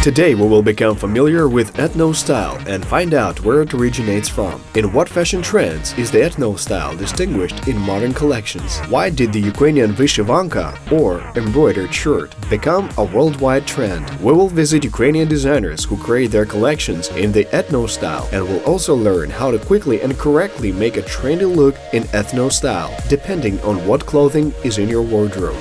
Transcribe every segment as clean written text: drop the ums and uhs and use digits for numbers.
Today we will become familiar with ethno style and find out where it originates from. In what fashion trends is the ethno style distinguished in modern collections? Why did the Ukrainian vyshyvanka, or embroidered shirt, become a worldwide trend? We will visit Ukrainian designers who create their collections in the ethno style, and will also learn how to quickly and correctly make a trendy look in ethno style, depending on what clothing is in your wardrobe.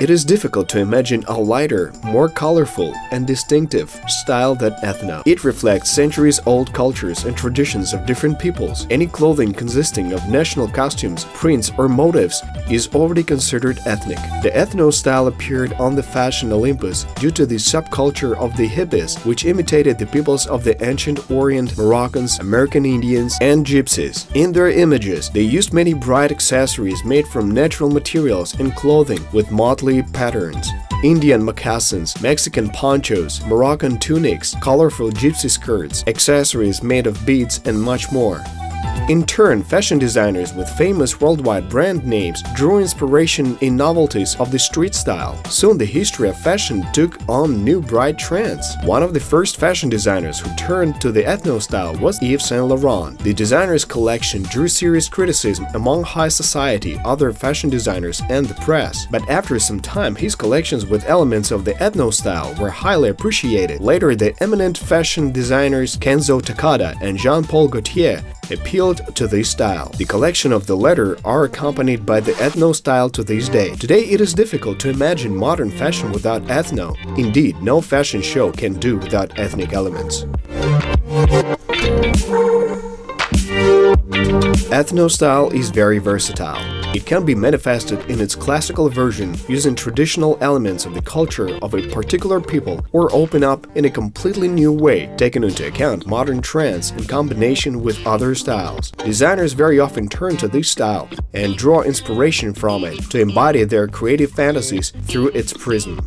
It is difficult to imagine a lighter, more colorful and distinctive style than ethno. It reflects centuries-old cultures and traditions of different peoples. Any clothing consisting of national costumes, prints or motifs is already considered ethnic. The ethno style appeared on the fashion Olympus due to the subculture of the hippies, which imitated the peoples of the ancient Orient, Moroccans, American Indians and gypsies. In their images, they used many bright accessories made from natural materials and clothing with motley patterns. Indian moccasins, Mexican ponchos, Moroccan tunics, colorful gypsy skirts, accessories made of beads and much more. In turn, fashion designers with famous worldwide brand names drew inspiration in novelties of the street style. Soon the history of fashion took on new bright trends. One of the first fashion designers who turned to the ethno style was Yves Saint Laurent. The designer's collection drew serious criticism among high society, other fashion designers and the press. But after some time, his collections with elements of the ethno style were highly appreciated. Later, the eminent fashion designers Kenzo Takada and Jean-Paul Gaultier appealed to this style. The collection of the latter are accompanied by the ethno style to this day. Today it is difficult to imagine modern fashion without ethno. Indeed, no fashion show can do without ethnic elements. Ethno style is very versatile. It can be manifested in its classical version using traditional elements of the culture of a particular people, or open up in a completely new way, taking into account modern trends in combination with other styles. Designers very often turn to this style and draw inspiration from it to embody their creative fantasies through its prism.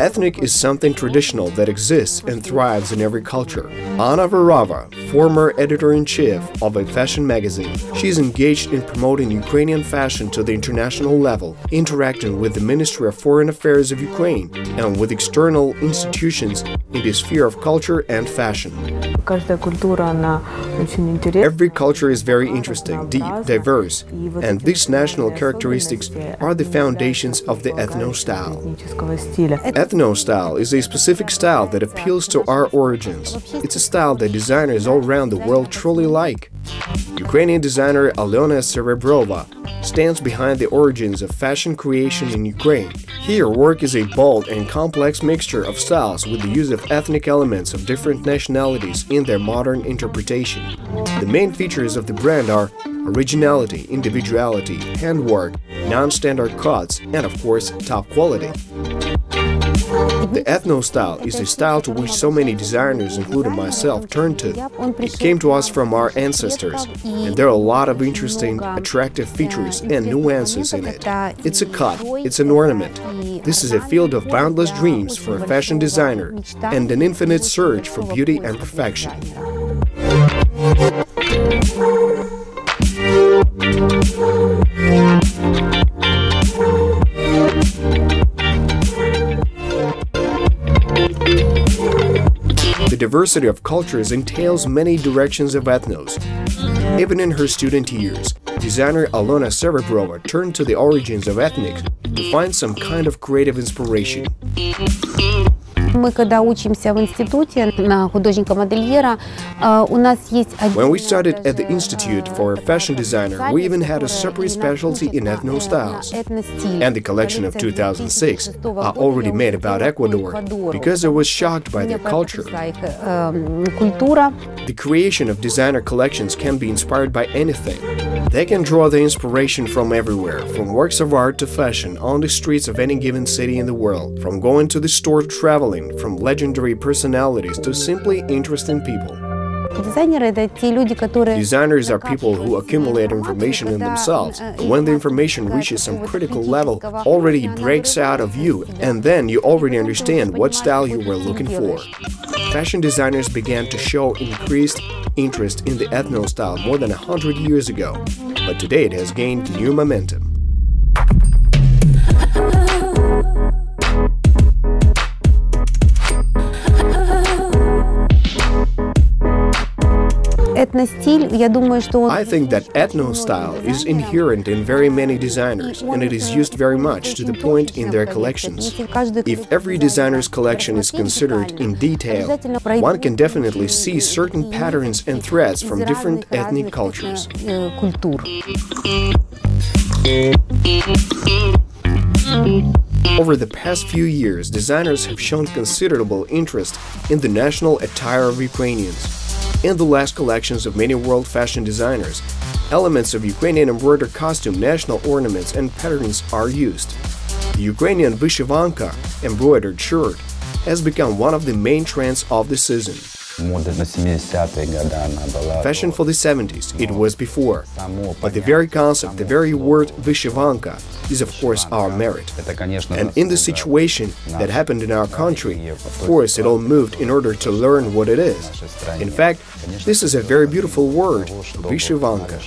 Ethnic is something traditional that exists and thrives in every culture. Anna Varava, former editor-in-chief of a fashion magazine, she is engaged in promoting Ukrainian fashion to the international level, interacting with the Ministry of Foreign Affairs of Ukraine and with external institutions in the sphere of culture and fashion. Every culture is very interesting, deep, diverse, and these national characteristics are the foundations of the ethno style. Ethno style is a specific style that appeals to our origins. It's a style that designers all around the world truly like. Ukrainian designer Alona Serebrova stands behind the origins of fashion creation in Ukraine. Her work is a bold and complex mixture of styles with the use of ethnic elements of different nationalities in their modern interpretation. The main features of the brand are originality, individuality, handwork, non-standard cuts, and of course, top quality. The ethno style is a style to which so many designers, including myself, turn to. It came to us from our ancestors, and there are a lot of interesting, attractive features and nuances in it. It's a cut, it's an ornament. This is a field of boundless dreams for a fashion designer and an infinite search for beauty and perfection. The diversity of cultures entails many directions of ethnos. Even in her student years, designer Alona Serebrova turned to the origins of ethnic to find some kind of creative inspiration. When we studied at the Institute for Fashion Designer, we even had a separate specialty in ethno styles. And the collection of 2006 I already made about Ecuador, because I was shocked by their culture. The creation of designer collections can be inspired by anything. They can draw their inspiration from everywhere, from works of art to fashion, on the streets of any given city in the world, from going to the store to traveling, from legendary personalities to simply interesting people. Designers are people who accumulate information in themselves, and when the information reaches some critical level, already breaks out of you, and then you already understand what style you were looking for. Fashion designers began to show increased interest in the ethno style more than 100 years ago, but today it has gained new momentum. I think that ethno style is inherent in very many designers, and it is used very much to the point in their collections. If every designer's collection is considered in detail, one can definitely see certain patterns and threads from different ethnic cultures. Over the past few years, designers have shown considerable interest in the national attire of Ukrainians. In the last collections of many world fashion designers, elements of Ukrainian embroidered costume, national ornaments and patterns are used. The Ukrainian vyshyvanka, embroidered shirt, has become one of the main trends of the season. Fashion for the 70s, it was before, but the very concept, the very word vyshyvanka is of course our merit. And in the situation that happened in our country, of course it all moved in order to learn what it is. In fact, this is a very beautiful word, vyshyvanka.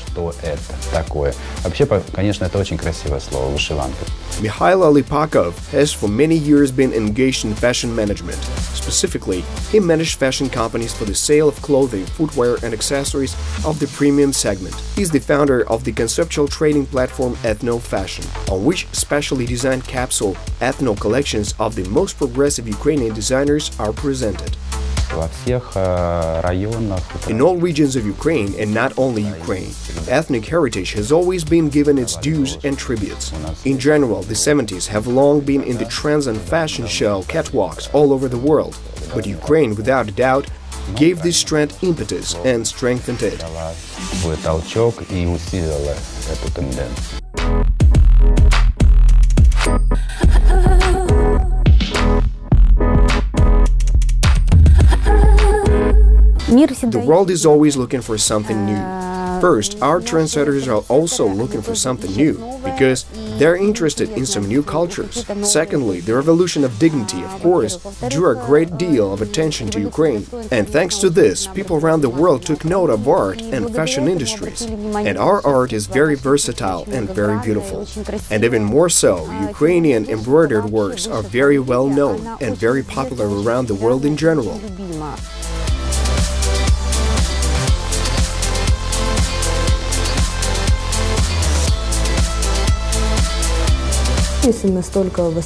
Mikhail Alipakov has for many years been engaged in fashion management. Specifically, he managed fashion companies for the sale of clothing, footwear and accessories of the premium segment. He is the founder of the conceptual trading platform Ethno Fashion, on which specially designed capsule ethno collections of the most progressive Ukrainian designers are presented. In all regions of Ukraine, and not only Ukraine, ethnic heritage has always been given its dues and tributes. In general, the 70s have long been in the trends and fashion show catwalks all over the world, but Ukraine, without a doubt, gave this trend impetus and strengthened it. The world is always looking for something new. First, our trendsetters are also looking for something new, because they're interested in some new cultures. Secondly, the revolution of dignity, of course, drew a great deal of attention to Ukraine. And thanks to this, people around the world took note of art and fashion industries. And our art is very versatile and very beautiful. And even more so, Ukrainian embroidered works are very well known and very popular around the world in general.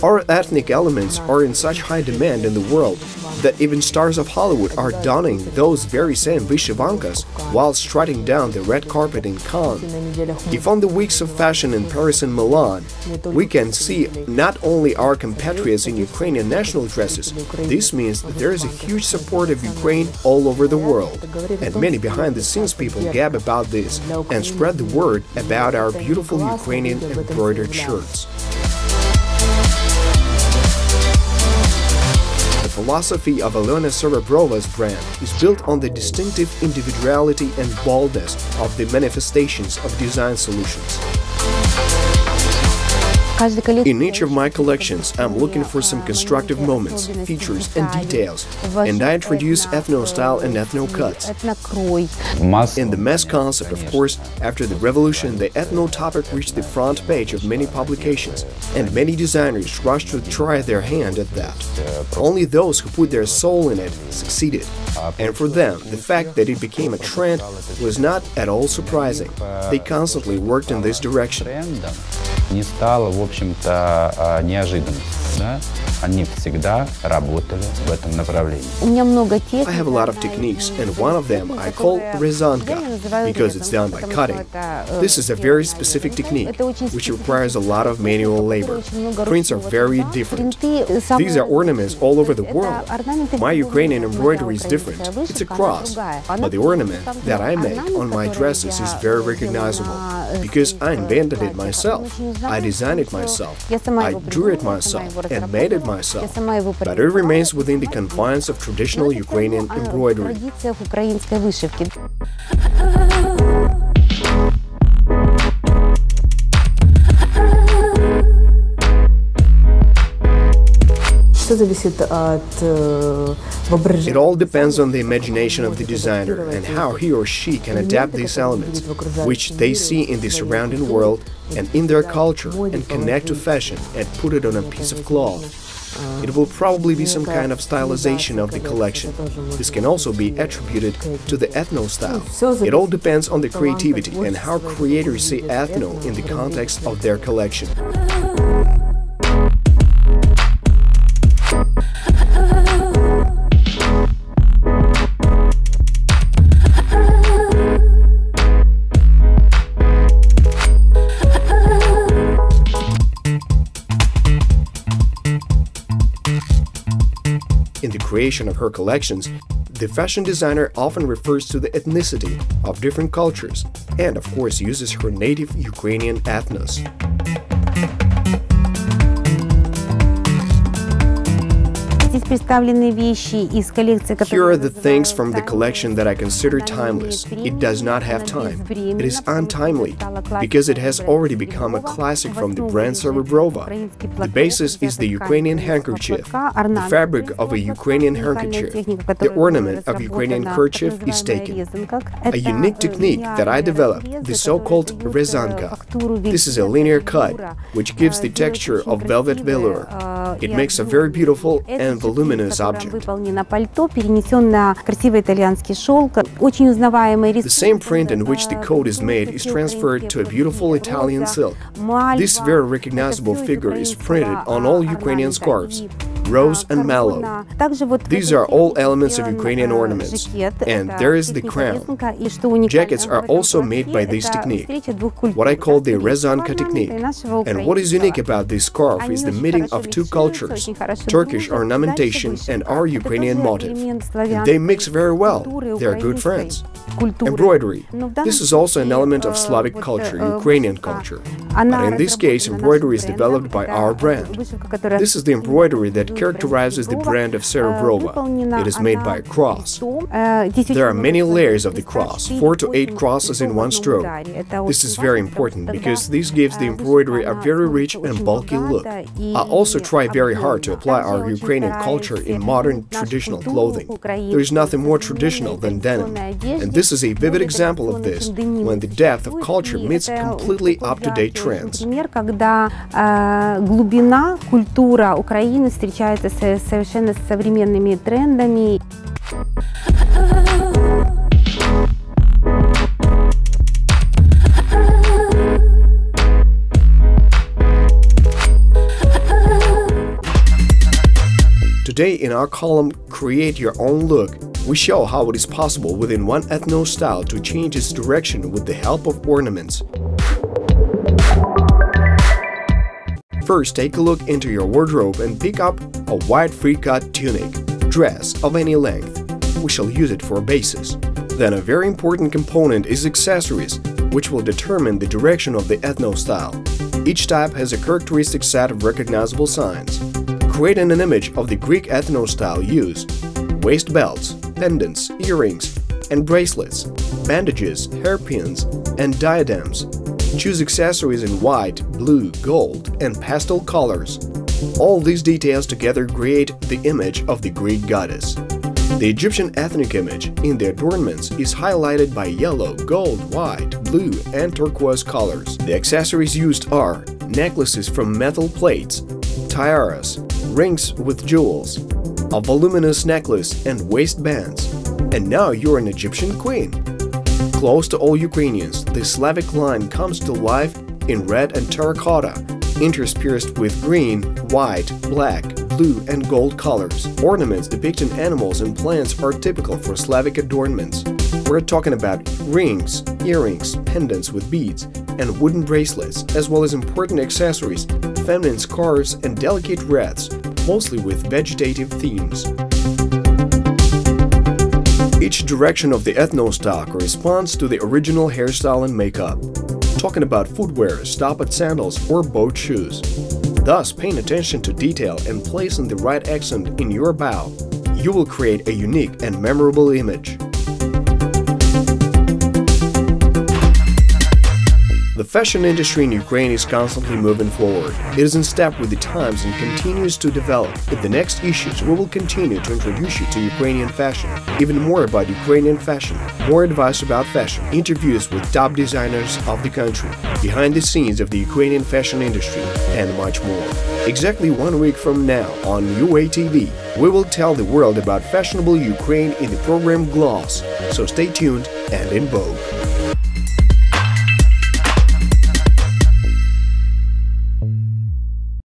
Our ethnic elements are in such high demand in the world that even stars of Hollywood are donning those very same vyshyvankas while strutting down the red carpet in Cannes. If on the weeks of fashion in Paris and Milan, we can see not only our compatriots in Ukrainian national dresses, this means that there is a huge support of Ukraine all over the world. And many behind-the-scenes people gab about this and spread the word about our beautiful Ukrainian embroidered shirts. The philosophy of Alona Serebrova's brand is built on the distinctive individuality and boldness of the manifestations of design solutions. In each of my collections, I'm looking for some constructive moments, features and details, and I introduce ethno-style and ethno-cuts. In the mass concept, of course, after the revolution, the ethno topic reached the front page of many publications, and many designers rushed to try their hand at that. Only those who put their soul in it succeeded. And for them, the fact that it became a trend was not at all surprising. They constantly worked in this direction. I have a lot of techniques, and one of them I call rezanka, because it's done by cutting. This is a very specific technique, which requires a lot of manual labor. Prints are very different. These are ornaments all over the world. My Ukrainian embroidery is different. It's a cross, but the ornament that I make on my dresses is very recognizable, because I invented it myself. I designed it myself, I drew it myself, and made it myself, but it remains within the confines of traditional Ukrainian embroidery. It all depends on the imagination of the designer and how he or she can adapt these elements, which they see in the surrounding world and in their culture, and connect to fashion and put it on a piece of cloth. It will probably be some kind of stylization of the collection. This can also be attributed to the ethno style. It all depends on the creativity and how creators see ethno in the context of their collection. In the creation of her collections, the fashion designer often refers to the ethnicity of different cultures and, of course, uses her native Ukrainian ethnos. Here are the things from the collection that I consider timeless. It does not have time. It is untimely, because it has already become a classic from the brand Serebrova. The basis is the Ukrainian handkerchief, the fabric of a Ukrainian handkerchief. The ornament of Ukrainian kerchief is taken. A unique technique that I developed, the so-called rezanka. This is a linear cut, which gives the texture of velvet velour. It makes a very beautiful and voluminous object. The same print in which the coat is made is transferred to a beautiful Italian silk. This very recognizable figure is printed on all Ukrainian scarves, rose and mallow. These are all elements of Ukrainian ornaments. And there is the crown. Jackets are also made by this technique, what I call the rezanka technique. And what is unique about this scarf is the meeting of two cultures, Turkish ornamentation and our Ukrainian motif. They mix very well. They are good friends. Embroidery. This is also an element of Slavic culture, Ukrainian culture. But in this case, embroidery is developed by our brand. This is the embroidery that characterizes the brand of Serebrova. It is made by a cross. There are many layers of the cross, 4 to 8 crosses in one stroke. This is very important because this gives the embroidery a very rich and bulky look. I also try very hard to apply our Ukrainian culture in modern traditional clothing. There is nothing more traditional than denim. And this is a vivid example of this, when the depth of culture meets completely up-to-date trends. Встречается совершенно с современными трендами. Today in our column Create Your Own Look, we show how it is possible within one ethno style to change its direction with the help of ornaments. First, take a look into your wardrobe and pick up a white free-cut tunic, dress of any length. We shall use it for a basis. Then a very important component is accessories, which will determine the direction of the ethno style. Each type has a characteristic set of recognizable signs. Creating an image of the Greek ethno style, use waist belts, pendants, earrings, and bracelets, bandages, hairpins, and diadems. Choose accessories in white, blue, gold, and pastel colors. All these details together create the image of the Greek goddess. The Egyptian ethnic image in the adornments is highlighted by yellow, gold, white, blue, and turquoise colors. The accessories used are necklaces from metal plates, tiaras, rings with jewels, a voluminous necklace and waistbands. And now you're an Egyptian queen! Close to all Ukrainians, the Slavic line comes to life in red and terracotta, interspersed with green, white, black, blue and gold colors. Ornaments depicting animals and plants are typical for Slavic adornments. We're talking about rings, earrings, pendants with beads, and wooden bracelets, as well as important accessories, feminine scarves and delicate wreaths, mostly with vegetative themes. Each direction of the ethno style corresponds to the original hairstyle and makeup. Talking about footwear, stop at sandals or boat shoes. Thus, paying attention to detail and placing the right accent in your bow, you will create a unique and memorable image. The fashion industry in Ukraine is constantly moving forward. It is in step with the times and continues to develop. In the next issues, we will continue to introduce you to Ukrainian fashion, even more about Ukrainian fashion, more advice about fashion, interviews with top designers of the country, behind the scenes of the Ukrainian fashion industry, and much more. Exactly 1 week from now on UATV, we will tell the world about fashionable Ukraine in the program Gloss, so stay tuned and in vogue.